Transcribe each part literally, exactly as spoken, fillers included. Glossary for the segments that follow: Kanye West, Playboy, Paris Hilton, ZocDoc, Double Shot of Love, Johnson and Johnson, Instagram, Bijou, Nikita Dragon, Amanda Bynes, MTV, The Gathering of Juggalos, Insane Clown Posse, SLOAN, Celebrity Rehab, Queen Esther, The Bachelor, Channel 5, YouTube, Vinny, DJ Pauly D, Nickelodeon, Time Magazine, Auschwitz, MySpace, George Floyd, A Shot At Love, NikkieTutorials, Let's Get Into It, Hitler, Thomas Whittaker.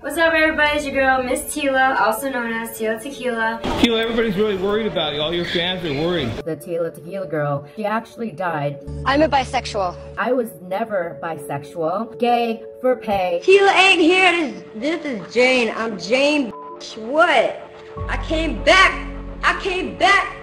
What's up, everybody? It's your girl, Miss Tila, also known as Tila Tequila. Tila, everybody's really worried about you. All your fans are worried. The Tila Tequila girl, she actually died. I'm a bisexual. I was never bisexual. Gay for pay. Tila ain't here. This, this is Jane. I'm Jane. What? I came back. I came back.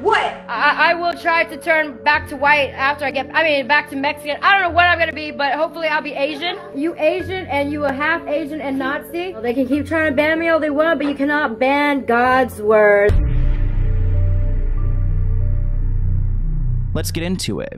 What? I, I will try to turn back to white after I get, I mean, back to Mexican. I don't know what I'm going to be, but hopefully I'll be Asian. You Asian and you are half Asian and Nazi. Well, they can keep trying to ban me all they want, but you cannot ban God's word. Let's get into it.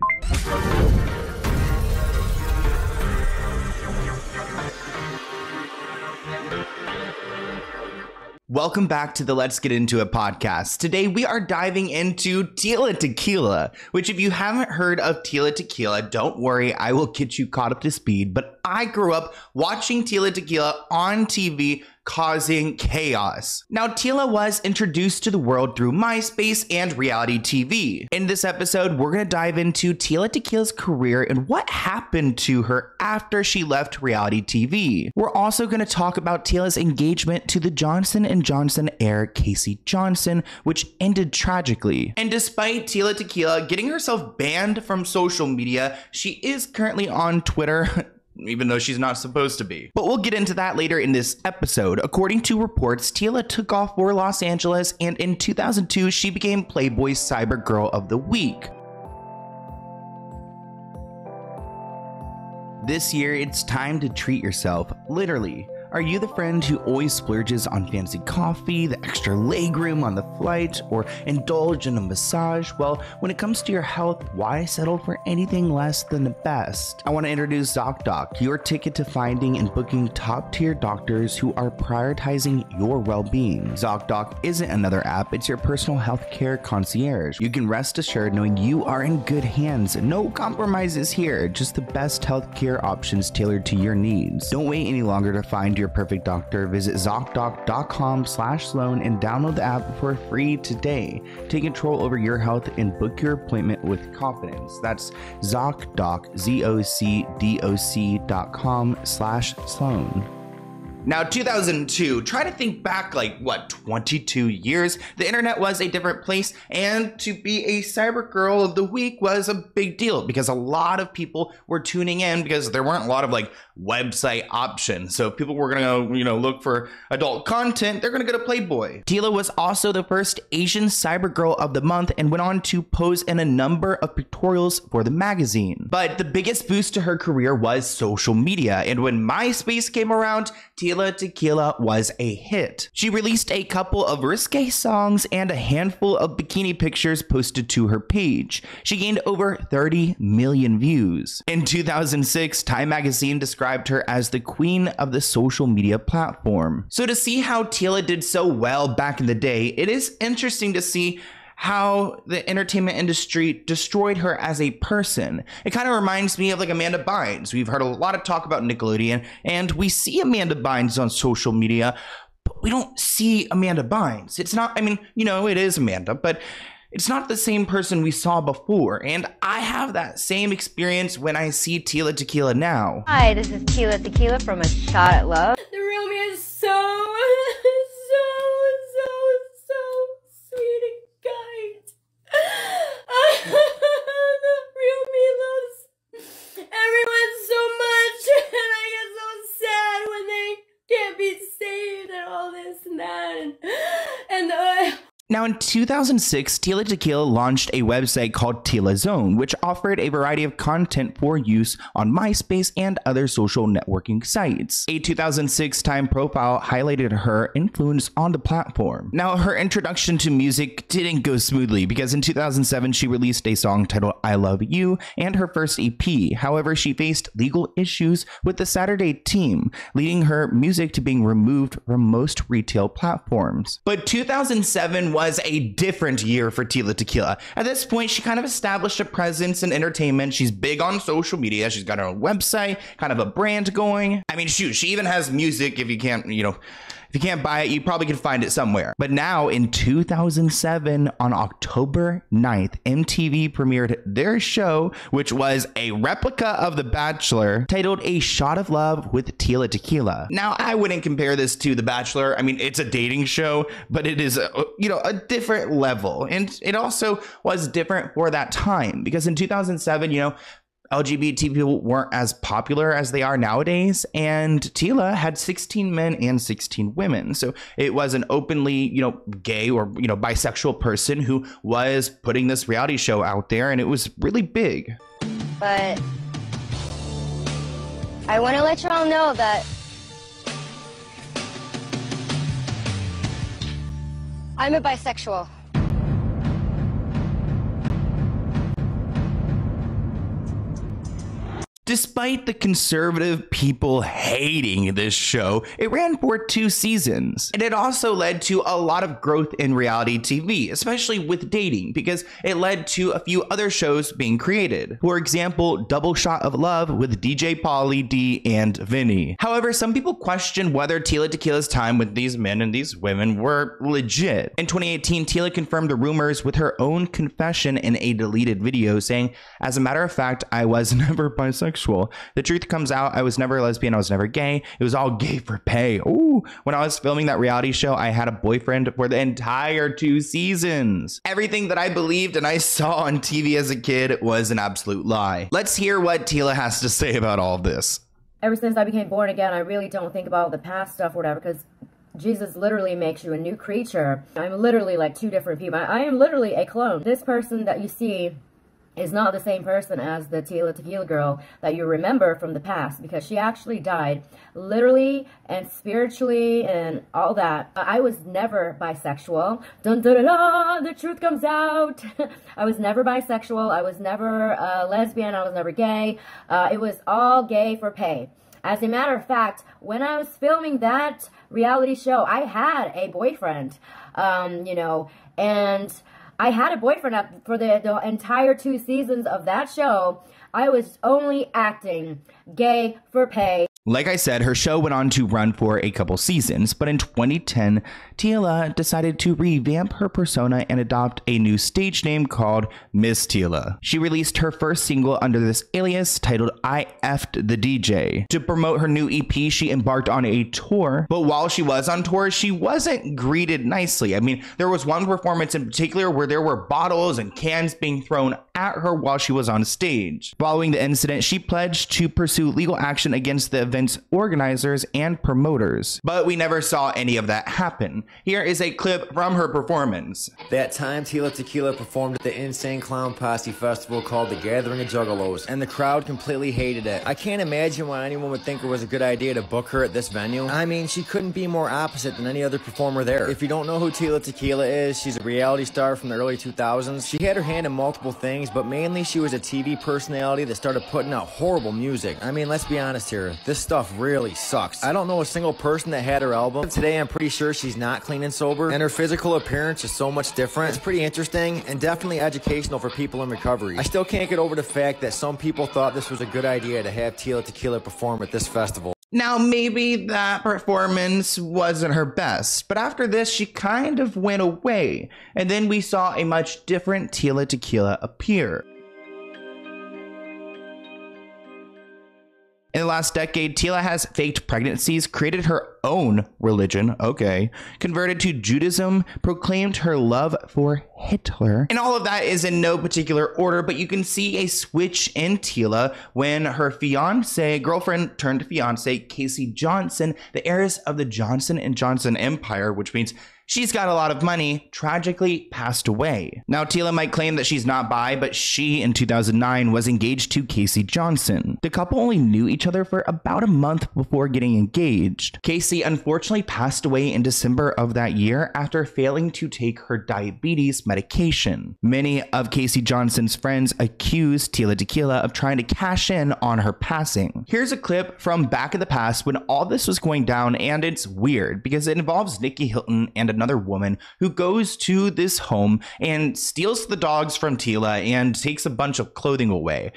Welcome back to the Let's Get Into It podcast. Today, we are diving into Tila Tequila, which if you haven't heard of Tila Tequila, don't worry, I will get you caught up to speed. But I grew up watching Tila Tequila on T V, causing chaos. Now, Tila was introduced to the world through MySpace and reality T V. In this episode, we're going to dive into Tila Tequila's career and what happened to her after she left reality T V. We're also going to talk about Tila's engagement to the Johnson and Johnson heir, Casey Johnson, which ended tragically. And despite Tila Tequila getting herself banned from social media, she is currently on Twitter, even though she's not supposed to be. But we'll get into that later in this episode. According to reports, Tila took off for Los Angeles, and in two thousand two, she became Playboy's Cyber Girl of the Week. This year, it's time to treat yourself, literally. Are you the friend who always splurges on fancy coffee, the extra legroom on the flight, or indulge in a massage? Well, when it comes to your health, why settle for anything less than the best? I want to introduce ZocDoc, your ticket to finding and booking top-tier doctors who are prioritizing your well-being. ZocDoc isn't another app, it's your personal healthcare concierge. You can rest assured knowing you are in good hands. No compromises here, just the best healthcare options tailored to your needs. Don't wait any longer to find your your perfect doctor. Visit ZocDoc.com slash Sloan and download the app for free today. Take control over your health and book your appointment with confidence. That's ZocDoc, Z O C D O C dot com slash Sloan. Now, two thousand two, try to think back like, what, twenty-two years? The internet was a different place, and to be a Cyber Girl of the Week was a big deal because a lot of people were tuning in because there weren't a lot of like website options. So if people were gonna go, you know, look for adult content, they're gonna go to Playboy. Tila was also the first Asian Cyber Girl of the Month and went on to pose in a number of pictorials for the magazine. But the biggest boost to her career was social media, and when MySpace came around, Tila Tila Tequila was a hit. She released a couple of risque songs and a handful of bikini pictures posted to her page. She gained over thirty million views. In two thousand six, Time Magazine described her as the queen of the social media platform. So to see how Tila did so well back in the day, it is interesting to see how the entertainment industry destroyed her as a person. It kind of reminds me of like Amanda Bynes. We've heard a lot of talk about Nickelodeon, and we see Amanda Bynes on social media, but we don't see Amanda Bynes. It's not, I mean, you know, it is Amanda, but it's not the same person we saw before. And I have that same experience when I see Tila Tequila now. Hi, this is Tila Tequila from A Shot At Love. The real me is so... Now, in two thousand six, Tila Tequila launched a website called Tila Zone, which offered a variety of content for use on MySpace and other social networking sites. A two thousand six Time profile highlighted her influence on the platform. Now, her introduction to music didn't go smoothly because in two thousand seven, she released a song titled I Love You and her first E P. However, she faced legal issues with the Saturday team, leading her music to being removed from most retail platforms. But two thousand seven was was a different year for Tila Tequila. At this point, she kind of established a presence in entertainment. She's big on social media. She's got her own website, kind of a brand going. I mean, shoot, she even has music if you can't, you know, If you can't buy it, you probably can find it somewhere. But now in two thousand seven, on October ninth, M T V premiered their show, which was a replica of The Bachelor, titled A Shot of Love with Tila Tequila. Now, I wouldn't compare this to The Bachelor. I mean, it's a dating show, but it is, a, you know, a different level. And it also was different for that time, because in two thousand seven, you know, L G B T people weren't as popular as they are nowadays, and Tila had sixteen men and sixteen women. So it was an openly, you know, gay or, you know, bisexual person who was putting this reality show out there, and it was really big. But I want to let you all know that I'm a bisexual. Despite the conservative people hating this show, it ran for two seasons, and it also led to a lot of growth in reality T V, especially with dating, because it led to a few other shows being created. For example, Double Shot of Love with D J Pauly D and Vinny. However, some people question whether Tila Tequila's time with these men and these women were legit. In twenty eighteen, Tila confirmed the rumors with her own confession in a deleted video, saying, "As a matter of fact, I was never bisexual. The truth comes out, I was never a lesbian, I was never gay. It was all gay for pay. Ooh. When I was filming that reality show, I had a boyfriend for the entire two seasons. Everything that I believed and I saw on T V as a kid was an absolute lie." Let's hear what Tila has to say about all of this. "Ever since I became born again, I really don't think about the past stuff or whatever, because Jesus literally makes you a new creature. I'm literally like two different people. I am literally a clone. This person that you see is not the same person as the Tila Tequila girl that you remember from the past, because she actually died literally and spiritually and all that. I was never bisexual. Dun, dun, dun, dun, the truth comes out. I was never bisexual. I was never uh, lesbian. I was never gay. Uh, it was all gay for pay. As a matter of fact, when I was filming that reality show, I had a boyfriend, um, you know, and I had a boyfriend for the, the entire two seasons of that show. I was only acting gay for pay." Like I said, her show went on to run for a couple seasons, but in twenty ten, Tila decided to revamp her persona and adopt a new stage name called Miss Tila. She released her first single under this alias, titled I F'd the D J. To promote her new E P, she embarked on a tour, but while she was on tour, she wasn't greeted nicely. I mean, there was one performance in particular where there were bottles and cans being thrown at her while she was on stage. Following the incident, she pledged to pursue legal action against the event's organizers and promoters, but we never saw any of that happen. Here is a clip from her performance. "That time, Tila Tequila performed at the Insane Clown Posse festival called The Gathering of Juggalos, and the crowd completely hated it. I can't imagine why anyone would think it was a good idea to book her at this venue. I mean, she couldn't be more opposite than any other performer there. If you don't know who Tila Tequila is, she's a reality star from the early two thousands. She had her hand in multiple things, but mainly she was a T V personality that started putting out horrible music. I mean, let's be honest here. This stuff really sucks. I don't know a single person that had her album. Today, I'm pretty sure she's not clean and sober, and her physical appearance is so much different. It's pretty interesting and definitely educational for people in recovery. I still can't get over the fact that some people thought this was a good idea to have Tila Tequila perform at this festival." Now, maybe that performance wasn't her best, but after this, she kind of went away, and then we saw a much different Tila Tequila appear. In the last decade, Tila has faked pregnancies, created her own religion, okay, converted to Judaism, proclaimed her love for Hitler. And all of that is in no particular order, but you can see a switch in Tila when her fiance, girlfriend turned fiance, Casey Johnson, the heiress of the Johnson and Johnson empire, which means she's got a lot of money, tragically passed away. Now, Tila might claim that she's not bi, but she, in two thousand nine, was engaged to Casey Johnson. The couple only knew each other for about a month before getting engaged. Casey unfortunately passed away in December of that year after failing to take her diabetes medication. Many of Casey Johnson's friends accused Tila Tequila of trying to cash in on her passing. Here's a clip from back in the past when all this was going down, and it's weird because it involves Nikki Hilton and another woman who goes to this home and steals the dogs from Tila and takes a bunch of clothing away.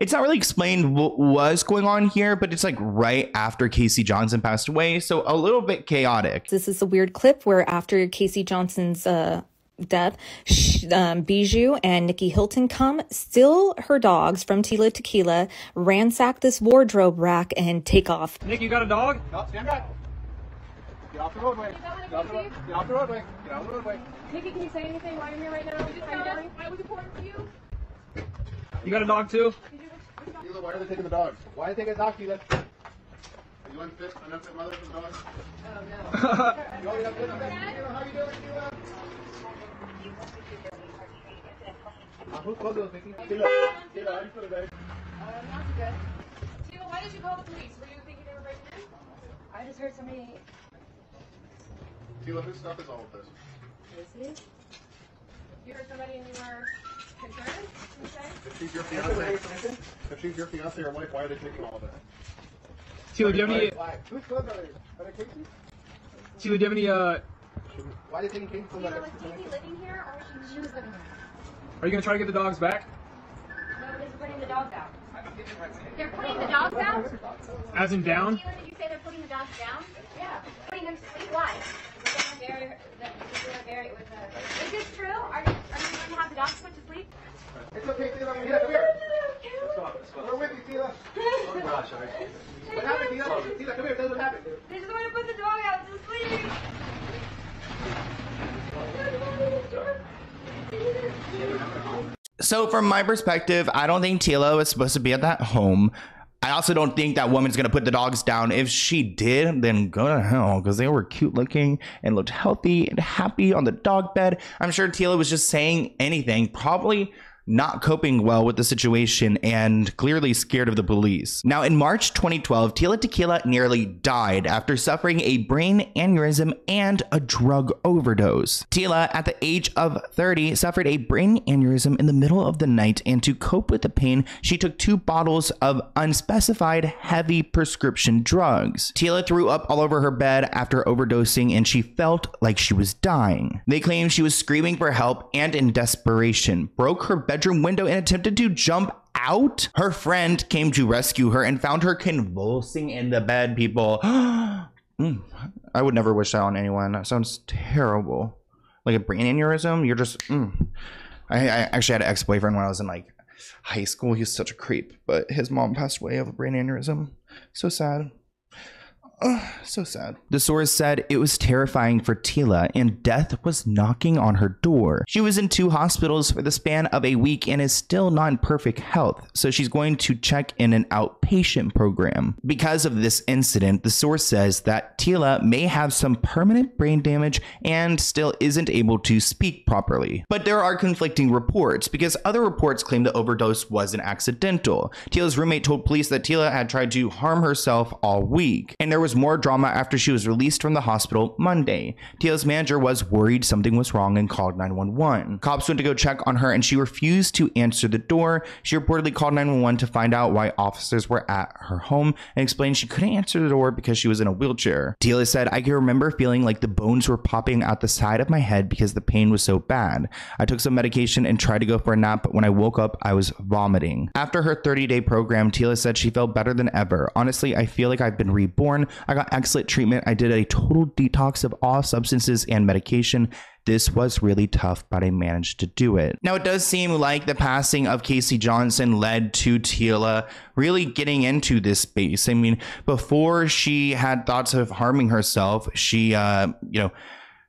it's not really explained what was going on here, but it's like right after Casey Johnson passed away. So a little bit chaotic. This is a weird clip where after Casey Johnson's uh, death, um, Bijou and Nikki Hilton come, steal her dogs from Tila Tequila, ransack this wardrobe rack, and take off. Nick, you got a dog? No, stand back. Get off the roadway. Get off the, road. Get off the roadway. Get off the roadway. Nikki, can you say anything while you're here right now? Just How tell us. I was important to you. You got a dog too? Why are they taking the dogs? Why are they taking the dogs, Tila? Are you unfit, an unfit mother for dogs? Oh, no. You always have good. How are you doing, Tila? Who called those, Nikki? Tila, Tila, how are you feeling, babe? I'm not too good. Tila, why did you call the police? Were you thinking they were breaking in? I just heard somebody... Tila, whose stuff is all of this? Casey? You heard somebody and you were... concerned? If she's your fiance, if she's your fiance or wife, why are they taking all of that? Tila, do you have any? Who's club are they? Are they Casey? Tila, do you have any? Uh, why are they taking Casey? Tila, was Casey living here, or was she, she was living here? Are you gonna try to get the dogs back? No, they're putting the dogs out. They're putting the dogs out. As in down? Tila, did you say they're putting the dogs down? Yeah, putting them to sleep. Why? Very, the, very, with the, is this true? Are you, are you going to have the dogs put to sleep? It's okay, Tila. I'm here. Come here. Let's go. Let's go. We're with you, Tila. Oh my gosh, all right. What happened, Tila? Tila, come here. Tell us what happened. They just want to put the dog out to sleep. So from my perspective, I don't think Tila was supposed to be at that home. I also don't think that woman's going to put the dogs down. If she did, then go to hell, because they were cute looking and looked healthy and happy on the dog bed. I'm sure Tila was just saying anything, probably not coping well with the situation and clearly scared of the police. Now, in March twenty twelve, Tila Tequila nearly died after suffering a brain aneurysm and a drug overdose. Tila, at the age of thirty, suffered a brain aneurysm in the middle of the night, and to cope with the pain, she took two bottles of unspecified heavy prescription drugs. Tila threw up all over her bed after overdosing, and she felt like she was dying. They claimed she was screaming for help and, in desperation, broke her bed bedroom window and attempted to jump out. Her friend came to rescue her and found her convulsing in the bed, people. I would never wish that on anyone. That sounds terrible. Like a brain aneurysm? You're just... Mm. I, I actually had an ex-boyfriend when I was in like high school. He was such a creep, but his mom passed away of a brain aneurysm. So sad. Oh, so sad. The source said it was terrifying for Tila, and death was knocking on her door. She was in two hospitals for the span of a week and is still not in perfect health, so she's going to check in an outpatient program. Because of this incident, the source says that Tila may have some permanent brain damage and still isn't able to speak properly. But there are conflicting reports, because other reports claim the overdose wasn't accidental. Tila's roommate told police that Tila had tried to harm herself all week, and there was more drama after she was released from the hospital Monday. Tila's manager was worried something was wrong and called nine one one. Cops went to go check on her and she refused to answer the door. She reportedly called nine one one to find out why officers were at her home and explained she couldn't answer the door because she was in a wheelchair. Tila said, "I can remember feeling like the bones were popping out the side of my head because the pain was so bad. I took some medication and tried to go for a nap, but when I woke up, I was vomiting." After her thirty day program, Tila said she felt better than ever. "Honestly, I feel like I've been reborn. I got excellent treatment. I did a total detox of all substances and medication. This was really tough, but I managed to do it." Now, it does seem like the passing of Casey Johnson led to Tila really getting into this space. I mean, before she had thoughts of harming herself, she, uh, you know,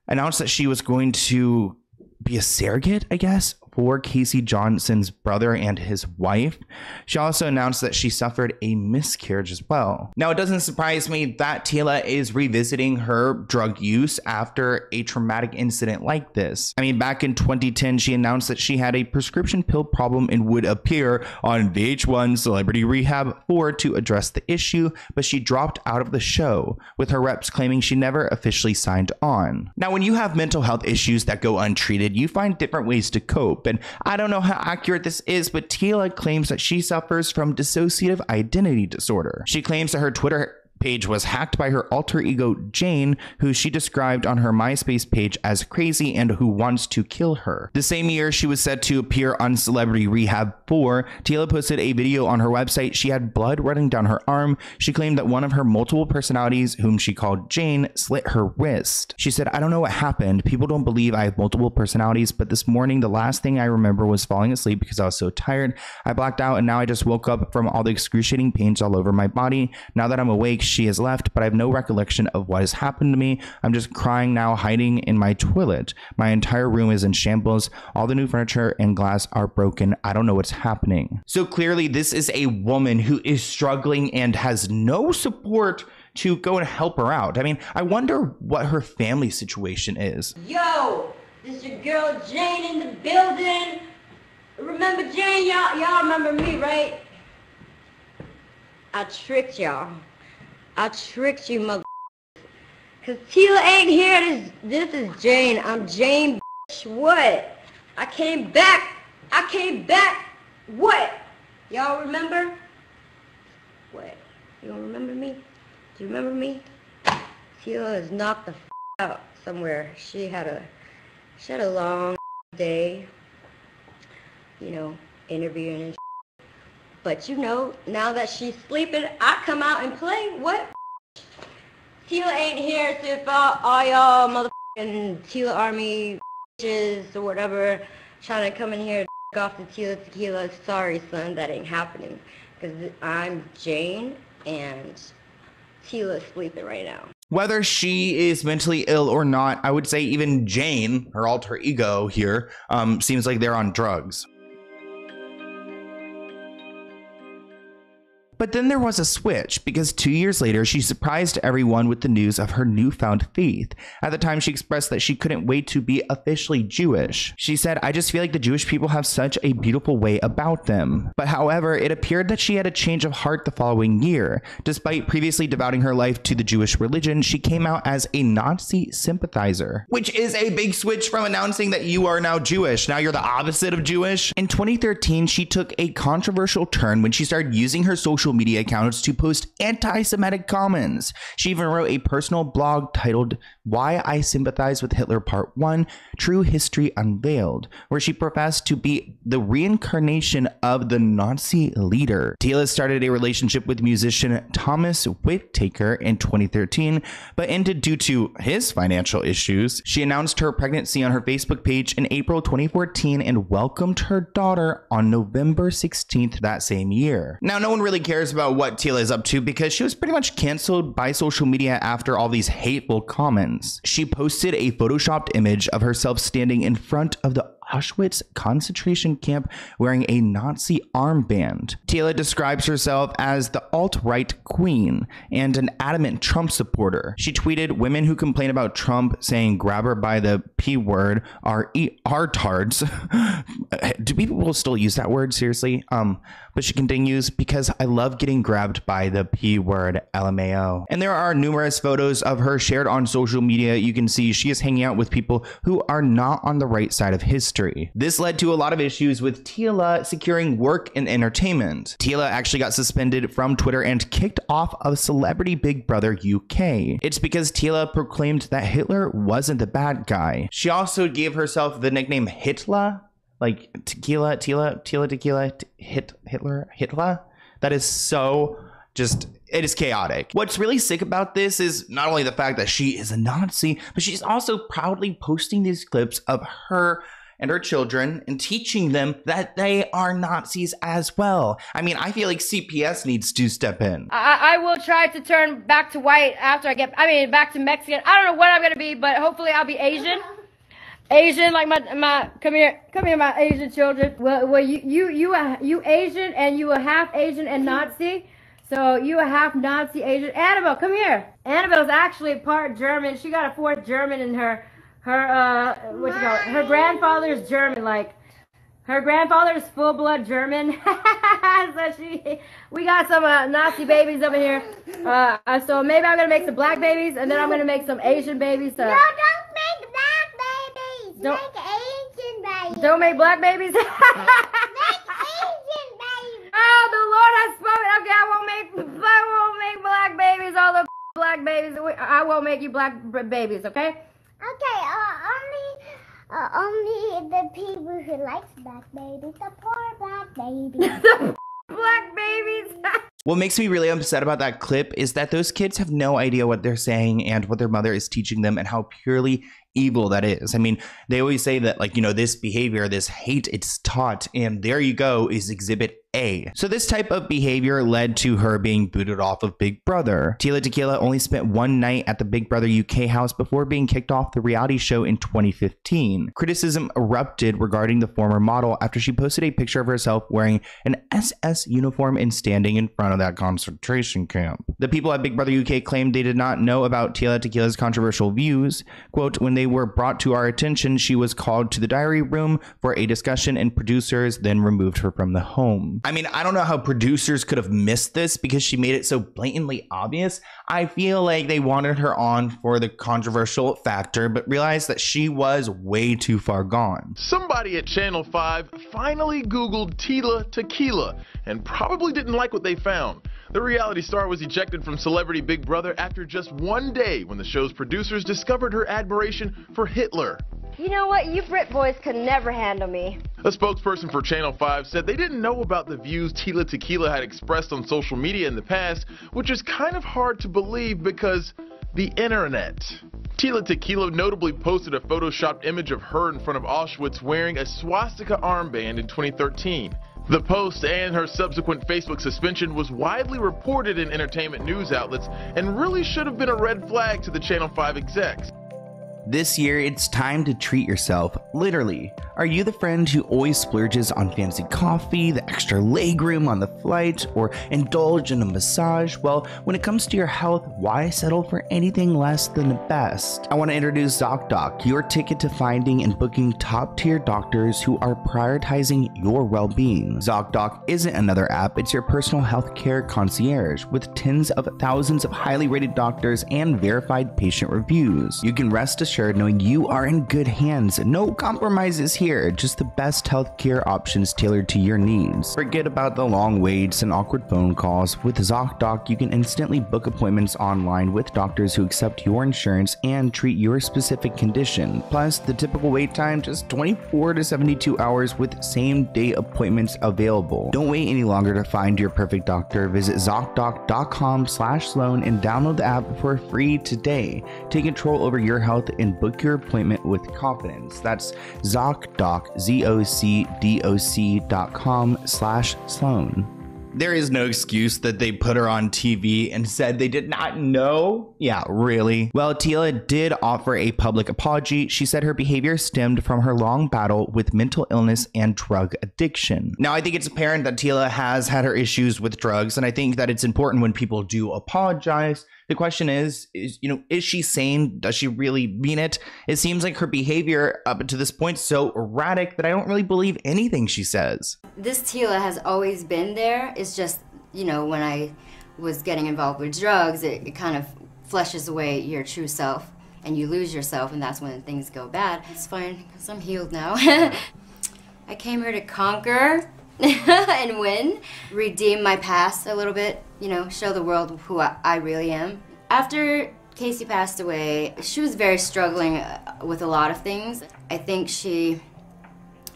announced that she was going to be a surrogate, I guess, for Casey Johnson's brother and his wife. She also announced that she suffered a miscarriage as well. Now, it doesn't surprise me that Tila is revisiting her drug use after a traumatic incident like this. I mean, back in twenty ten, she announced that she had a prescription pill problem and would appear on V H one Celebrity Rehab four to address the issue, but she dropped out of the show, with her reps claiming she never officially signed on. Now, when you have mental health issues that go untreated, you find different ways to cope. And I don't know how accurate this is, but Tila claims that she suffers from dissociative identity disorder. She claims that her Twitter page was hacked by her alter ego Jane, who she described on her MySpace page as crazy and who wants to kill her. The same year she was set to appear on Celebrity Rehab four, Tila posted a video on her website. She had blood running down her arm. She claimed that one of her multiple personalities, whom she called Jane, slit her wrist. She said, "I don't know what happened. People don't believe I have multiple personalities, but this morning the last thing I remember was falling asleep because I was so tired. I blacked out and now I just woke up from all the excruciating pains all over my body. Now that I'm awake, she has left, but I have no recollection of what has happened to me. I'm just crying now, hiding in my toilet. My entire room is in shambles. All the new furniture and glass are broken. I don't know what's happening." So clearly this is a woman who is struggling and has no support to go and help her out. I mean, I wonder what her family situation is. Yo, this is your girl Jane in the building. Remember Jane, y'all y'all remember me, right? I tricked y'all. I tricked you, mother. Cause Tila ain't here. This, this is Jane. I'm Jane, bitch. What? I came back. I came back. What? Y'all remember? What? You don't remember me? Do you remember me? Tila is knocked the f out somewhere. She had a, she had a long day, you know, interviewing and shit. But you know, now that she's sleeping, I come out and play. What? Tila ain't here, so if all, all y'all motherfucking Tila army bitches or whatever trying to come in here and off the Tila Tequila, sorry son, that ain't happening. Because I'm Jane and Tila's sleeping right now. Whether she is mentally ill or not, I would say even Jane, her alter ego here, um, seems like they're on drugs. But then there was a switch, because two years later, she surprised everyone with the news of her newfound faith. At the time, she expressed that she couldn't wait to be officially Jewish. She said, "I just feel like the Jewish people have such a beautiful way about them." But however, it appeared that she had a change of heart the following year. Despite previously devoting her life to the Jewish religion, she came out as a Nazi sympathizer, which is a big switch from announcing that you are now Jewish. Now you're the opposite of Jewish. In twenty thirteen, she took a controversial turn when she started using her social media accounts to post anti-Semitic comments. She even wrote a personal blog titled "Why I Sympathize with Hitler Part one, True History Unveiled," where she professed to be the reincarnation of the Nazi leader. Tila started a relationship with musician Thomas Whittaker in twenty thirteen, but ended due to his financial issues. She announced her pregnancy on her Facebook page in April twenty fourteen and welcomed her daughter on November sixteenth that same year. Now, no one really cares cares about what Tila is up to, because she was pretty much canceled by social media after all these hateful comments. She posted a photoshopped image of herself standing in front of the Auschwitz concentration camp wearing a Nazi armband. Tila describes herself as the alt-right queen and an adamant Trump supporter. She tweeted, "Women who complain about Trump saying grab her by the P word are hartards." Do people still use that word? Seriously? Um, but she continues, "Because I love getting grabbed by the P word, L M A O." And there are numerous photos of her shared on social media. You can see she is hanging out with people who are not on the right side of history. This led to a lot of issues with Tila securing work in entertainment. Tila actually got suspended from Twitter and kicked off of Celebrity Big Brother U K. It's because Tila proclaimed that Hitler wasn't the bad guy. She also gave herself the nickname Hitler, like tequila, Tila, Tila Tequila, hit, Hitler, Hitler. That is so just... It is chaotic. What's really sick about this is not only the fact that she is a Nazi, but she's also proudly posting these clips of her and her children and teaching them that they are Nazis as well. I mean, I feel like C P S needs to step in. I, I will try to turn back to white after I get, I mean, back to Mexican. I don't know what I'm gonna be, but hopefully I'll be Asian. Asian, like my, my, come here, come here, my Asian children. Well, well you, you, you, are, you Asian, and you are half Asian and Nazi. So you a half Nazi Asian. Annabelle, come here. Annabelle's actually part German. She got a fourth German in her. Her uh, what you call it? Her grandfather's German. Like, her grandfather's full blood German. So she, we got some uh, Nazi babies over here. Uh, uh, so maybe I'm gonna make some black babies, and then I'm gonna make some Asian babies. So. No, don't make black babies. Don't, make Asian babies. Don't make black babies. Make Asian babies. Oh, the Lord has spoken. Okay, I won't make. I won't make. make black babies, all the black babies. I won't make you black babies, okay? Okay, uh, only, uh, only the people who likes black babies, the poor black babies. The black babies. What makes me really upset about that clip is that those kids have no idea what they're saying and what their mother is teaching them and how purely evil that is. I mean, they always say that, like, you know, this behavior, this hate, it's taught, and there you go is exhibit A. So this type of behavior led to her being booted off of Big Brother. Tila Tequila only spent one night at the Big Brother U K house before being kicked off the reality show in twenty fifteen. Criticism erupted regarding the former model after she posted a picture of herself wearing an S S uniform and standing in front of that concentration camp. The people at Big Brother U K claimed they did not know about Tila Tequila's controversial views. Quote, when they were brought to our attention, she was called to the diary room for a discussion and producers then removed her from the home. I mean, I don't know how producers could have missed this because she made it so blatantly obvious. I feel like they wanted her on for the controversial factor, but realized that she was way too far gone. Somebody at Channel five finally Googled Tila Tequila and probably didn't like what they found. The reality star was ejected from Celebrity Big Brother after just one day when the show's producers discovered her admiration for Hitler. You know what? You Brit boys can never handle me. A spokesperson for Channel five said they didn't know about the views Tila Tequila had expressed on social media in the past, which is kind of hard to believe because the internet. Tila Tequila notably posted a photoshopped image of her in front of Auschwitz wearing a swastika armband in twenty thirteen. The post and her subsequent Facebook suspension was widely reported in entertainment news outlets and really should have been a red flag to the Channel five execs. This year, it's time to treat yourself, literally. Are you the friend who always splurges on fancy coffee, the extra legroom on the flight, or indulge in a massage? Well, when it comes to your health, why settle for anything less than the best? I want to introduce ZocDoc, your ticket to finding and booking top-tier doctors who are prioritizing your well-being. ZocDoc isn't another app, it's your personal healthcare concierge with tens of thousands of highly rated doctors and verified patient reviews. You can rest assured knowing you are in good hands. No compromises here, just the best healthcare options tailored to your needs. Forget about the long waits and awkward phone calls. With ZocDoc, you can instantly book appointments online with doctors who accept your insurance and treat your specific condition. Plus, the typical wait time, just twenty-four to seventy-two hours with same-day appointments available. Don't wait any longer to find your perfect doctor. Visit ZocDoc dot com slash Sloan and download the app for free today. Take control over your health and and book your appointment with confidence. That's ZocDoc, Z O C D O C dot com slash Sloan. There is no excuse that they put her on T V and said they did not know. Yeah, really? Well, Tila did offer a public apology. She said her behavior stemmed from her long battle with mental illness and drug addiction. Now, I think it's apparent that Tila has had her issues with drugs, and I think that it's important when people do apologize. The question is, is, you know, is she sane? Does she really mean it? It seems like her behavior up to this point is so erratic that I don't really believe anything she says. This Tila has always been there. It's just, you know, when I was getting involved with drugs, it, it kind of flushes away your true self and you lose yourself, and that's when things go bad. It's fine, because I'm healed now. I came here to conquer and win, redeem my past a little bit, you know, show the world who I, I really am. After Casey passed away, she was very struggling with a lot of things. I think she,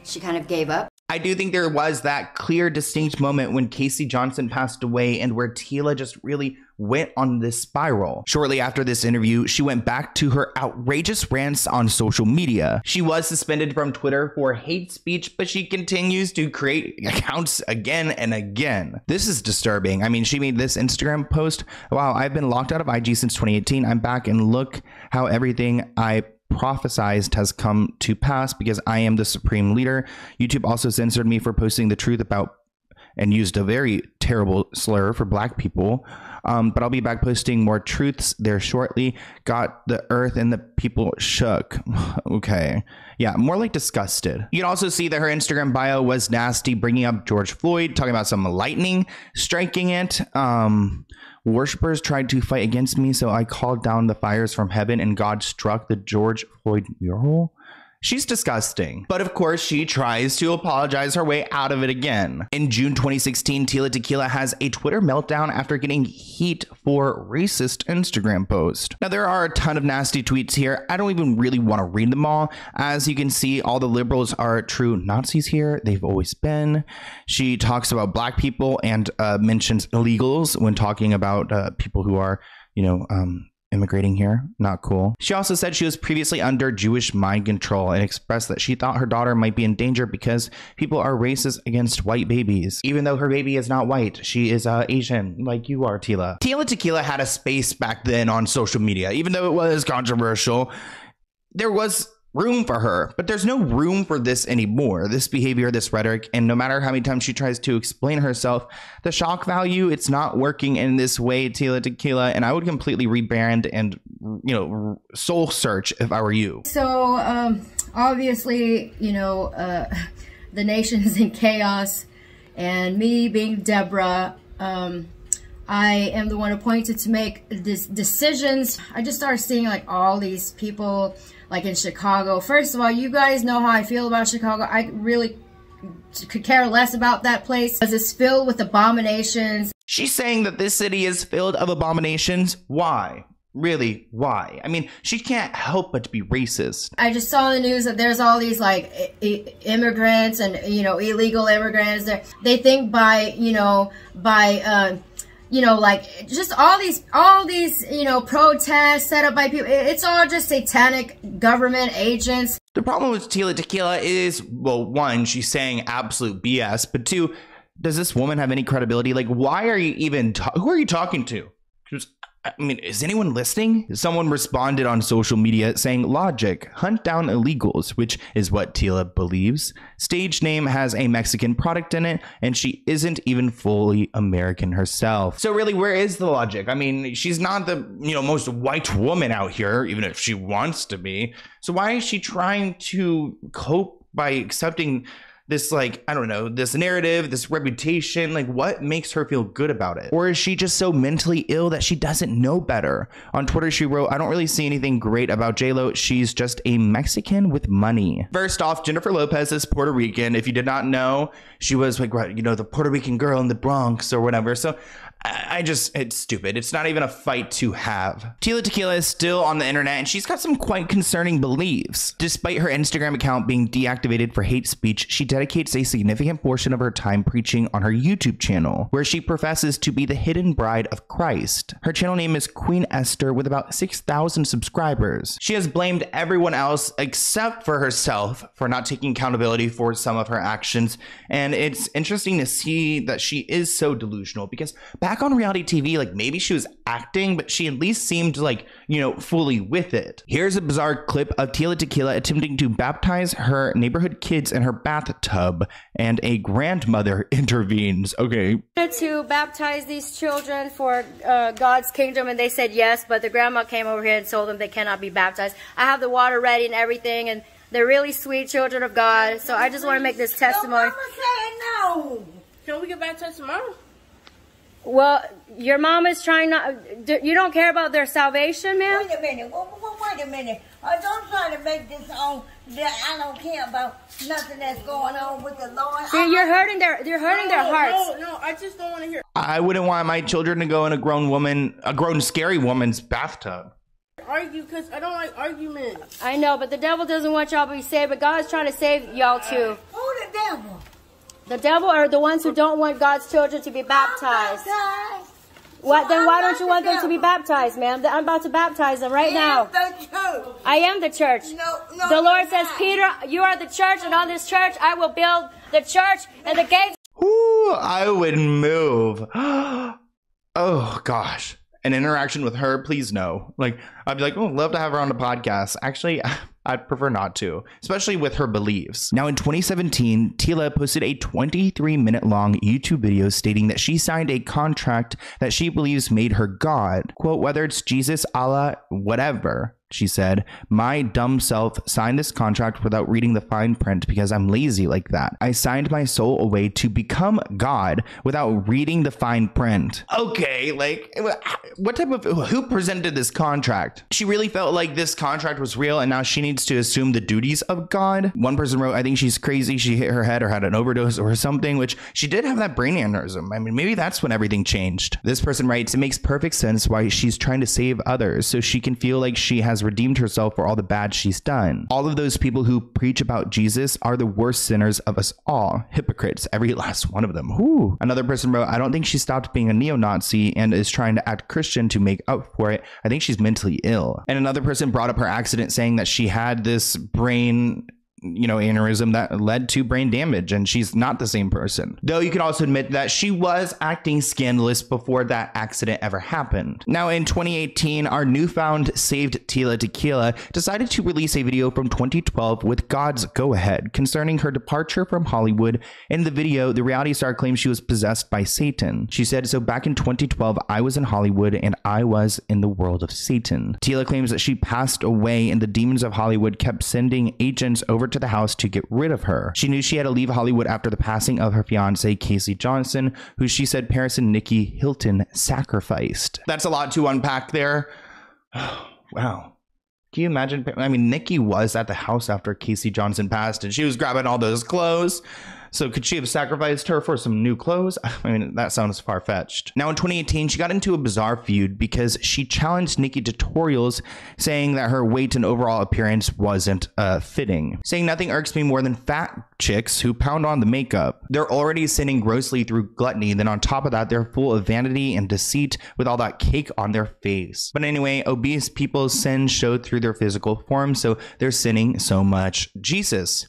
she kind of gave up. I do think there was that clear, distinct moment when Casey Johnson passed away and where Tila just really went on this spiral. Shortly after this interview, she went back to her outrageous rants on social media. She was suspended from Twitter for hate speech, but she continues to create accounts again and again. This is disturbing. I mean, she made this Instagram post. Wow, I've been locked out of I G since twenty eighteen. I'm back and look how everything I prophesized has come to pass because I am the supreme leader. YouTube also censored me for posting the truth about and used a very terrible slur for black people. Um, but I'll be back posting more truths there shortly. Got the earth and the people shook. Okay. Yeah, more like disgusted. You can also see that her Instagram bio was nasty, bringing up George Floyd, talking about some lightning striking it. Um, Worshippers tried to fight against me, so I called down the fires from heaven and God struck the George Floyd mural. She's disgusting. But of course, she tries to apologize her way out of it again. In June twenty sixteen, Tila Tequila has a Twitter meltdown after getting heat for racist Instagram post. Now, there are a ton of nasty tweets here. I don't even really want to read them all. As you can see, all the liberals are true Nazis here. They've always been. She talks about black people and uh, mentions illegals when talking about uh, people who are, you know, um, immigrating here. Not cool. She also said she was previously under Jewish mind control and expressed that she thought her daughter might be in danger because people are racist against white babies. Even though her baby is not white, she is uh, Asian, like you are, Tila. Tila Tequila had a space back then on social media. Even though it was controversial, there was room for her, but there's no room for this anymore, this behavior, this rhetoric, and no matter how many times she tries to explain herself, the shock value, it's not working in this way, Tila Tequila, and I would completely rebrand and, you know, soul search if I were you. So, um, obviously, you know, uh, the nation's in chaos, and me being Deborah, um, I am the one appointed to make these decisions. I just started seeing like all these people like in Chicago. First of all, you guys know how I feel about Chicago. I really could care less about that place because it's filled with abominations. She's saying that this city is filled of abominations. Why? Really, why? I mean, she can't help but be racist. I just saw in the news that there's all these like immigrants and, you know, illegal immigrants. They're, they think by, you know, by, uh, you know, like just all these, all these, you know, protests set up by people. It's all just satanic government agents. The problem with Tila Tequila is, well, one, she's saying absolute B S, but two, does this woman have any credibility? Like, why are you even, who are you talking to? Just, I mean, is anyone listening? Someone responded on social media saying, logic, hunt down illegals, which is what Tila believes. Stage name has a Mexican product in it, and she isn't even fully American herself. So really, where is the logic? I mean, she's not the, you know, most white woman out here, even if she wants to be. So why is she trying to cope by accepting this, like, I don't know, this narrative, this reputation? Like, what makes her feel good about it? Or is she just so mentally ill that she doesn't know better? On Twitter, she wrote, I don't really see anything great about J Lo. She's just a Mexican with money. First off, Jennifer Lopez is Puerto Rican. If you did not know, she was like, you know, the Puerto Rican girl in the Bronx or whatever. So I just, it's stupid. It's not even a fight to have. Tila Tequila is still on the internet and she's got some quite concerning beliefs. Despite her Instagram account being deactivated for hate speech, she dedicates a significant portion of her time preaching on her YouTube channel, where she professes to be the hidden bride of Christ. Her channel name is Queen Esther with about six thousand subscribers. She has blamed everyone else except for herself for not taking accountability for some of her actions. And it's interesting to see that she is so delusional because back Back on reality T V, like maybe she was acting, but she at least seemed like, you know, fully with it. Here's a bizarre clip of Tila Tequila attempting to baptize her neighborhood kids in her bathtub, and a grandmother intervenes. Okay. To baptize these children for uh, God's kingdom, and they said yes, but the grandma came over here and told them they cannot be baptized. I have the water ready and everything, and they're really sweet children of God, so I just want to make this testimony. No, mama said no. Can we get baptized tomorrow? Well, your mom is trying not, you don't care about their salvation, ma'am? Wait a minute, well, well, wait a minute. I don't try to make this on that I don't care about nothing that's going on with the Lord. See, I'm, you're hurting their, you're hurting no, their hearts. No, no, I just don't want to hear. I wouldn't want my children to go in a grown woman, a grown scary woman's bathtub. Argue, because I don't like arguments. I know, but the devil doesn't want y'all to be saved, but God's trying to save y'all too. Who the devil? The devil are the ones who don't want God's children to be baptized. baptized. What? So then I'm why don't you want the them devil. to be baptized, ma'am? I'm about to baptize them right I now. Am I am the church. No, no, the Lord says, not. Peter, you are the church, and on this church I will build the church and the gates. Ooh, I would move. Oh, gosh. An interaction with her, please no. Like, I'd be like, oh, love to have her on the podcast. Actually, I'd prefer not to, especially with her beliefs. Now in twenty seventeen, Tila posted a twenty-three minute long YouTube video stating that she signed a contract that she believes made her God, quote, whether it's Jesus, Allah, whatever. she said. My dumb self signed this contract without reading the fine print because I'm lazy like that. I signed my soul away to become God without reading the fine print. Okay, like, what type of, who presented this contract? She really felt like this contract was real and now she needs to assume the duties of God. One person wrote, I think she's crazy. She hit her head or had an overdose or something, which she did have that brain aneurysm. I mean, maybe that's when everything changed. This person writes, it makes perfect sense why she's trying to save others so she can feel like she has redeemed herself for all the bad she's done. All of those people who preach about Jesus are the worst sinners of us all. Hypocrites, every last one of them. Whew. Another person wrote, I don't think she stopped being a neo-Nazi and is trying to act Christian to make up for it. I think she's mentally ill. And another person brought up her accident saying that she had this brain, you know, aneurysm that led to brain damage and she's not the same person. Though you can also admit that she was acting scandalous before that accident ever happened. Now in twenty eighteen, our newfound saved Tila Tequila decided to release a video from twenty twelve with God's go-ahead concerning her departure from Hollywood. In the video, the reality star claimed she was possessed by Satan. She said, so back in twenty twelve, I was in Hollywood and I was in the world of Satan. Tila claims that she passed away and the demons of Hollywood kept sending agents over to the house to get rid of her. She knew she had to leave Hollywood after the passing of her fiance, Casey Johnson, who she said Paris and Nikki Hilton sacrificed. That's a lot to unpack there. Wow. Can you imagine? I mean, Nikki was at the house after Casey Johnson passed and she was grabbing all those clothes. So could she have sacrificed her for some new clothes? I mean, that sounds far-fetched. Now in twenty eighteen, she got into a bizarre feud because she challenged NikkieTutorials, saying that her weight and overall appearance wasn't uh, fitting. Saying nothing irks me more than fat chicks who pound on the makeup. They're already sinning grossly through gluttony. Then on top of that, they're full of vanity and deceit with all that cake on their face. But anyway, obese people's sin showed through their physical form, so they're sinning so much. Jesus.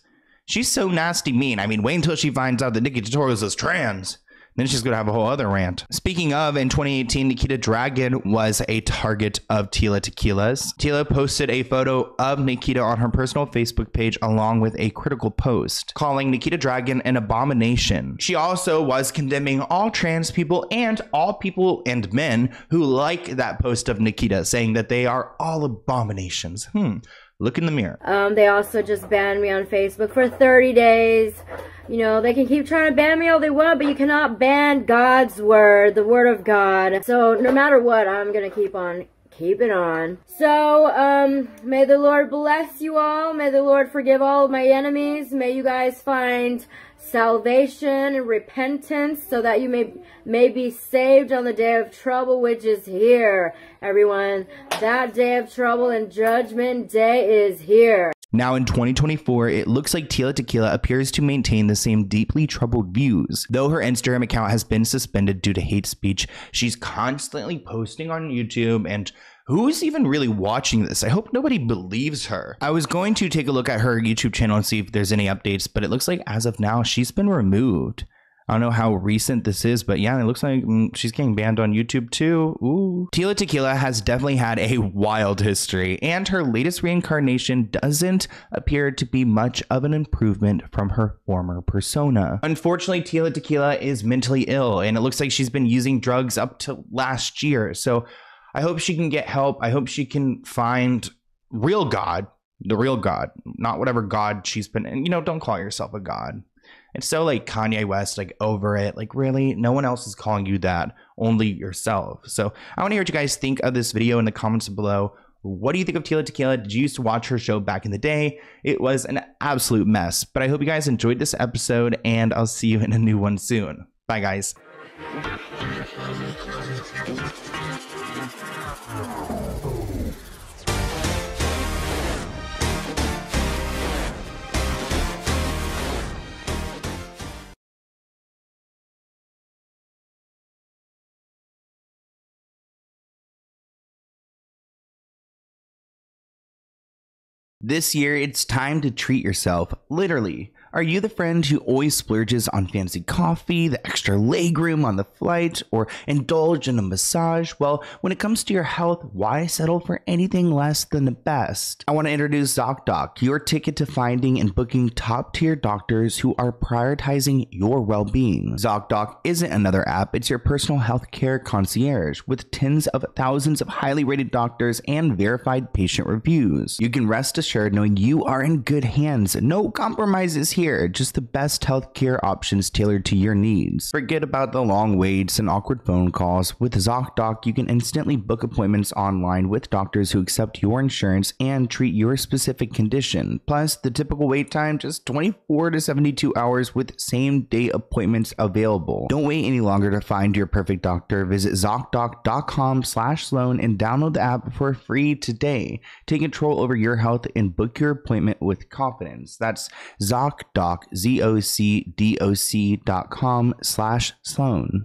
She's so nasty mean. I mean, wait until she finds out that NikkieTutorials is trans. Then she's going to have a whole other rant. Speaking of, in twenty eighteen, Nikita Dragon was a target of Tila Tequila's. Tila posted a photo of Nikita on her personal Facebook page along with a critical post, calling Nikita Dragon an abomination. She also was condemning all trans people and all people and men who like that post of Nikita, saying that they are all abominations. Hmm. Look in the mirror. Um, they also just banned me on Facebook for thirty days. You know, they can keep trying to ban me all they want, but you cannot ban God's word, the word of God. So no matter what, I'm going to keep on keeping on. So, um, may the Lord bless you all. May the Lord forgive all of my enemies. May you guys find salvation and repentance so that you may may be saved on the day of trouble, which is here, everyone. That day of trouble and judgment day is here. Now in twenty twenty-four, it looks like Tila Tequila appears to maintain the same deeply troubled views. Though her Instagram account has been suspended due to hate speech, she's constantly posting on YouTube and who's even really watching this? I hope nobody believes her. I was going to take a look at her YouTube channel and see if there's any updates, but it looks like as of now, she's been removed. I don't know how recent this is, but yeah, it looks like she's getting banned on YouTube too. Ooh. Tila Tequila has definitely had a wild history, and her latest reincarnation doesn't appear to be much of an improvement from her former persona. Unfortunately, Tila Tequila is mentally ill, and it looks like she's been using drugs up to last year. So I hope she can get help. I hope she can find real God, the real God, not whatever God she's been. And, you know, don't call yourself a God. It's so like Kanye West, like over it, like really no one else is calling you that, only yourself. So I want to hear what you guys think of this video in the comments below. What do you think of Tila Tequila? Did you used to watch her show back in the day? It was an absolute mess, but I hope you guys enjoyed this episode and I'll see you in a new one soon. Bye guys. This year, it's time to treat yourself, literally. Are you the friend who always splurges on fancy coffee, the extra legroom on the flight, or indulge in a massage? Well, when it comes to your health, why settle for anything less than the best? I want to introduce ZocDoc, your ticket to finding and booking top-tier doctors who are prioritizing your well-being. ZocDoc isn't another app, it's your personal healthcare concierge with tens of thousands of highly rated doctors and verified patient reviews. You can rest assured knowing you are in good hands. No compromises here. Here, just the best healthcare options tailored to your needs. Forget about the long waits and awkward phone calls. With ZocDoc, you can instantly book appointments online with doctors who accept your insurance and treat your specific condition. Plus, the typical wait time, just twenty-four to seventy-two hours with same-day appointments available. Don't wait any longer to find your perfect doctor. Visit ZocDoc dot com slash loan and download the app for free today. Take control over your health and book your appointment with confidence. That's ZocDoc. Doc, Z O C D O C dot com slash Sloan.